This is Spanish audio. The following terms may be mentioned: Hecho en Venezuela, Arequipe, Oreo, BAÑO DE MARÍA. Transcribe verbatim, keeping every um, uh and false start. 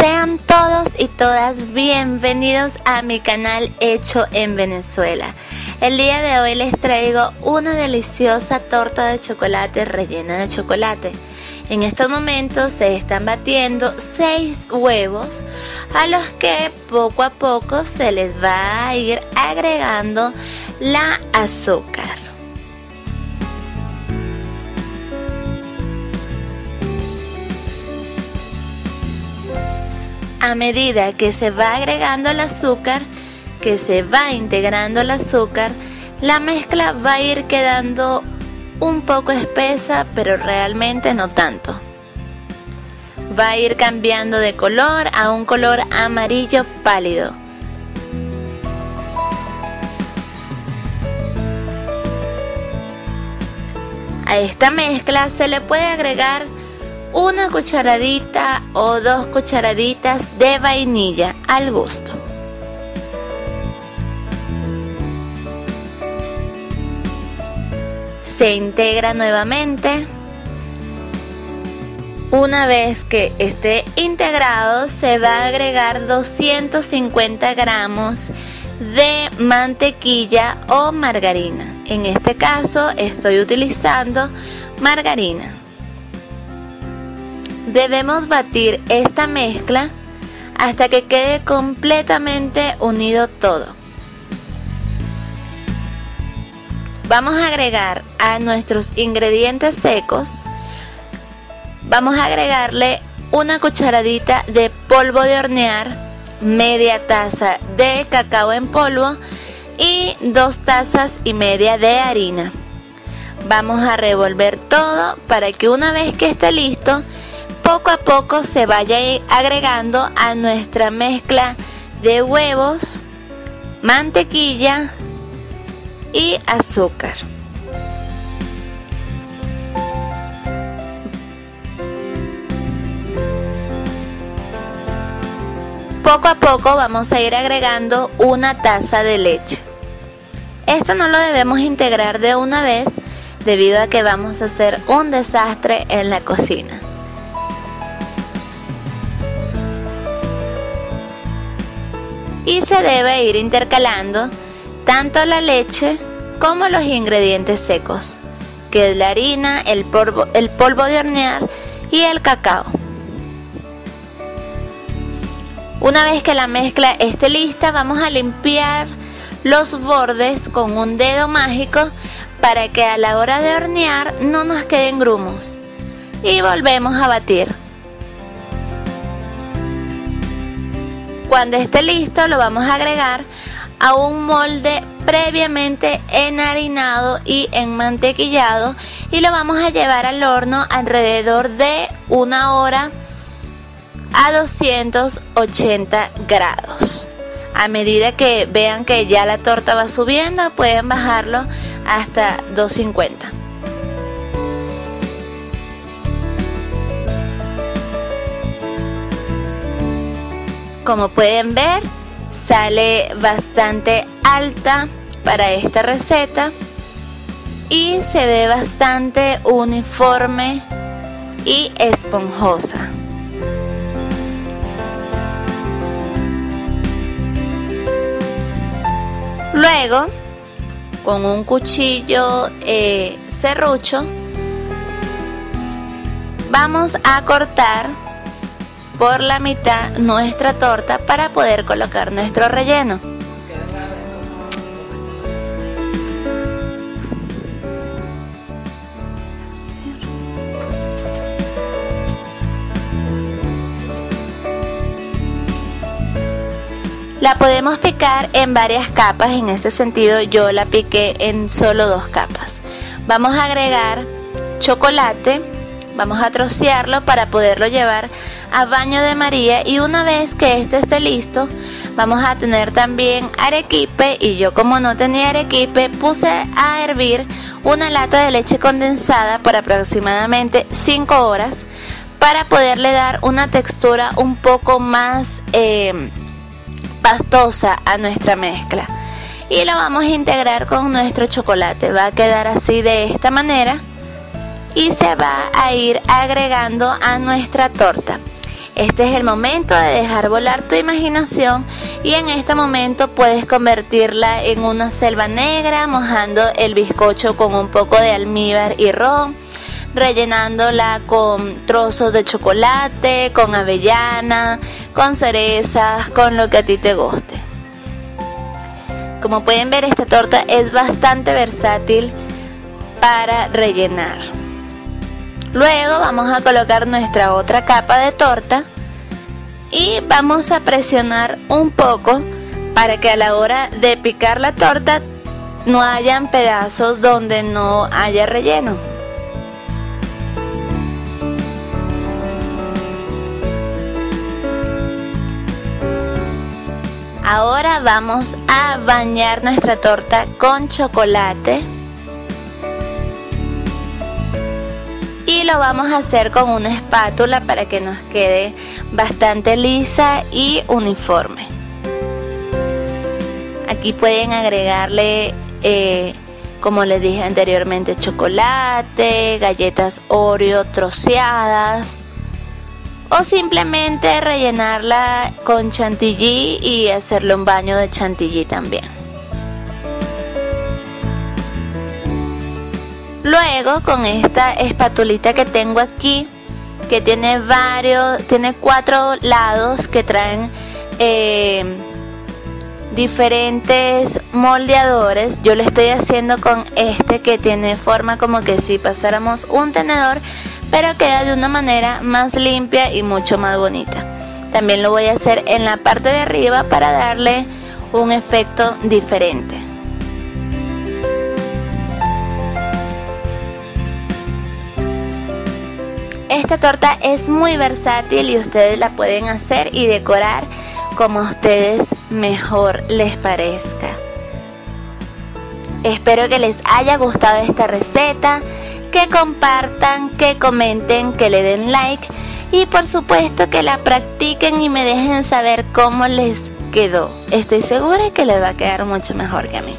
Sean todos y todas bienvenidos a mi canal Hecho en Venezuela. El día de hoy les traigo una deliciosa torta de chocolate rellena de chocolate. En estos momentos se están batiendo seis huevos a los que poco a poco se les va a ir agregando la azúcar. A medida que se va agregando el azúcar, que se va integrando el azúcar, la mezcla va a ir quedando un poco espesa, pero realmente no tanto. Va a ir cambiando de color a un color amarillo pálido. A esta mezcla se le puede agregar una cucharadita o dos cucharaditas de vainilla al gusto. Se integra nuevamente. Una vez que esté integrado, se va a agregar doscientos cincuenta gramos de mantequilla o margarina. En este caso estoy utilizando margarina. Debemos batir esta mezcla hasta que quede completamente unido todo. Vamos a agregar a nuestros ingredientes secos, vamos a agregarle una cucharadita de polvo de hornear, media taza de cacao en polvo y dos tazas y media de harina. Vamos a revolver todo para que una vez que esté listo, poco a poco se vaya agregando a nuestra mezcla de huevos, mantequilla y azúcar. Poco a poco vamos a ir agregando una taza de leche. Esto no lo debemos integrar de una vez debido a que vamos a hacer un desastre en la cocina. Y se debe ir intercalando tanto la leche como los ingredientes secos, que es la harina, el polvo, el polvo de hornear y el cacao. Una vez que la mezcla esté lista, vamos a limpiar los bordes con un dedo mágico para que a la hora de hornear no nos queden grumos. Y volvemos a batir. Cuando esté listo, lo vamos a agregar a un molde previamente enharinado y enmantequillado y lo vamos a llevar al horno alrededor de una hora a doscientos ochenta grados. A medida que vean que ya la torta va subiendo, pueden bajarlo hasta doscientos cincuenta. Como pueden ver, sale bastante alta para esta receta y se ve bastante uniforme y esponjosa. Luego, con un cuchillo eh, serrucho, vamos a cortar por la mitad nuestra torta para poder colocar nuestro relleno. La podemos picar en varias capas, en este sentido yo la piqué en solo dos capas. Vamos a agregar chocolate. Vamos a trocearlo para poderlo llevar a baño de María y una vez que esto esté listo, vamos a tener también arequipe y yo, como no tenía arequipe, puse a hervir una lata de leche condensada por aproximadamente cinco horas para poderle dar una textura un poco más eh, pastosa a nuestra mezcla. Y lo vamos a integrar con nuestro chocolate, va a quedar así de esta manera. Y se va a ir agregando a nuestra torta. Este es el momento de dejar volar tu imaginación y en este momento puedes convertirla en una selva negra, mojando el bizcocho con un poco de almíbar y ron, rellenándola con trozos de chocolate, con avellana, con cerezas, con lo que a ti te guste. Como pueden ver, esta torta es bastante versátil para rellenar. Luego vamos a colocar nuestra otra capa de torta y vamos a presionar un poco para que a la hora de picar la torta no hayan pedazos donde no haya relleno. Ahora vamos a bañar nuestra torta con chocolate y lo vamos a hacer con una espátula para que nos quede bastante lisa y uniforme. Aquí pueden agregarle, eh, como les dije anteriormente, chocolate, galletas Oreo troceadas, o simplemente rellenarla con chantilly y hacerle un baño de chantilly también. Luego, con esta espatulita que tengo aquí, que tiene varios, tiene cuatro lados que traen eh, diferentes moldeadores. Yo lo estoy haciendo con este que tiene forma como que si pasáramos un tenedor, pero queda de una manera más limpia y mucho más bonita. También lo voy a hacer en la parte de arriba para darle un efecto diferente. Esta torta es muy versátil y ustedes la pueden hacer y decorar como a ustedes mejor les parezca. Espero que les haya gustado esta receta, que compartan, que comenten, que le den like y por supuesto que la practiquen y me dejen saber cómo les quedó. Estoy segura que les va a quedar mucho mejor que a mí.